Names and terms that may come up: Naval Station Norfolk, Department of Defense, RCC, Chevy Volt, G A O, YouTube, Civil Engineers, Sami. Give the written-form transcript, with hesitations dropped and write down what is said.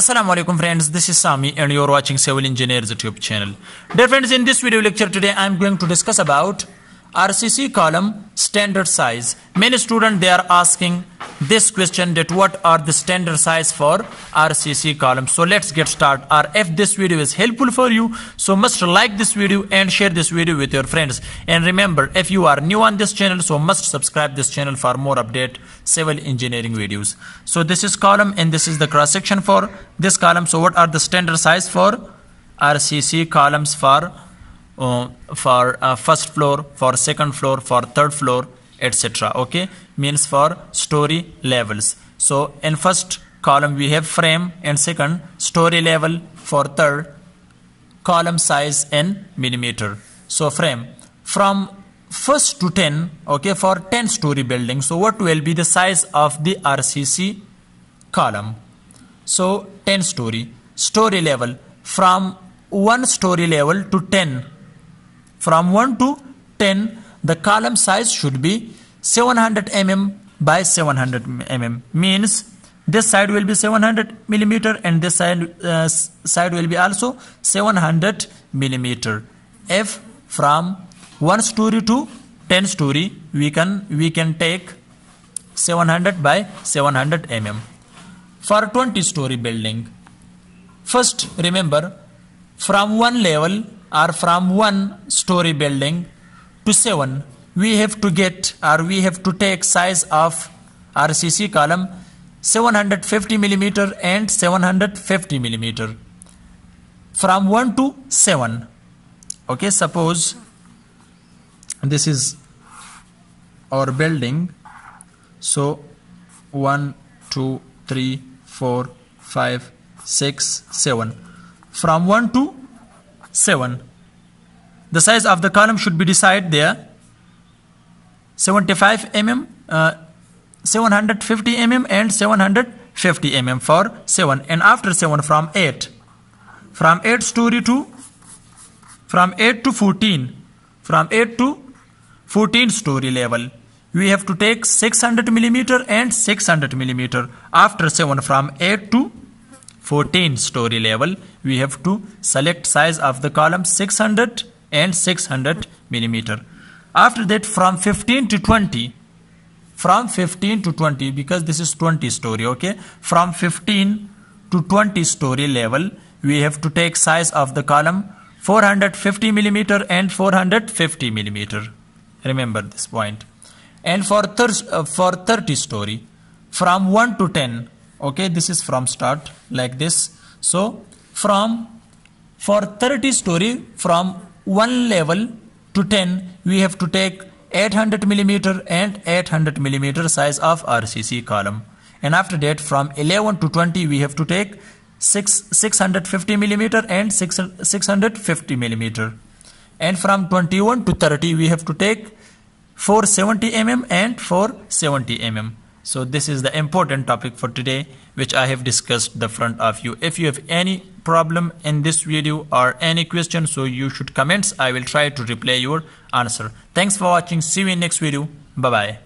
Assalamualaikum friends, this is Sami and you are watching Civil Engineers YouTube channel. Dear friends, in this video lecture today I am going to discuss about RCC column standard size. Many students they are asking this question that what are the standard size for RCC column. So let's get started. If this video is helpful for you, so must like this video and share this video with your friends. And remember, if you are new on this channel, so must subscribe this channel for more update civil engineering videos. So this is column and this is the cross section for this column. So what are the standard size for RCC columns for first floor, for second floor, for third floor, etc. Okay, means for story levels. So in first column we have frame and second story level, for third column size in millimeter. So frame from first to 10, okay, for 10-story building. So what will be the size of the RCC column? So 10-story, story level from 1-story level to 10. From 1 to 10, the column size should be 700 mm by 700 mm. Means this side will be 700 millimeter and this side will be also 700 millimeter. If from 1 story to 10 story, we can take 700 by 700 mm. For 20-story building, first remember from one level or from 1-story building to 7, we have to take size of RCC column 750 millimeter and 750 millimeter from 1 to 7. Okay, suppose this is our building. So 1, 2, 3, 4, 5, 6, 7. From 1 to 7, the size of the column should be decided there. 750 mm and 750 mm for 7. And after 7, from 8, from 8 to 14 story level, we have to take 600 millimeter and 600 millimeter. After 7, from 8 to 14-story level, we have to select size of the column 600 and 600 millimeter. After that, from 15 to 20, because this is 20-story, okay, from 15 to 20-story level, we have to take size of the column 450 millimeter and 450 millimeter. Remember this point. And for 30-story, from 1 to 10. Okay, this is from start like this. So for 30-story, from 1 level to 10, we have to take 800 millimeter and 800 millimeter size of RCC column. And after that, from 11 to 20, we have to take 650 millimeter and 650 millimeter. And from 21 to 30, we have to take 470 mm and 470 mm. So this is the important topic for today, which I have discussed the front of you. If you have any problem in this video or any question, so you should comment. I will try to reply your answer. Thanks for watching. See you in next video. Bye-bye.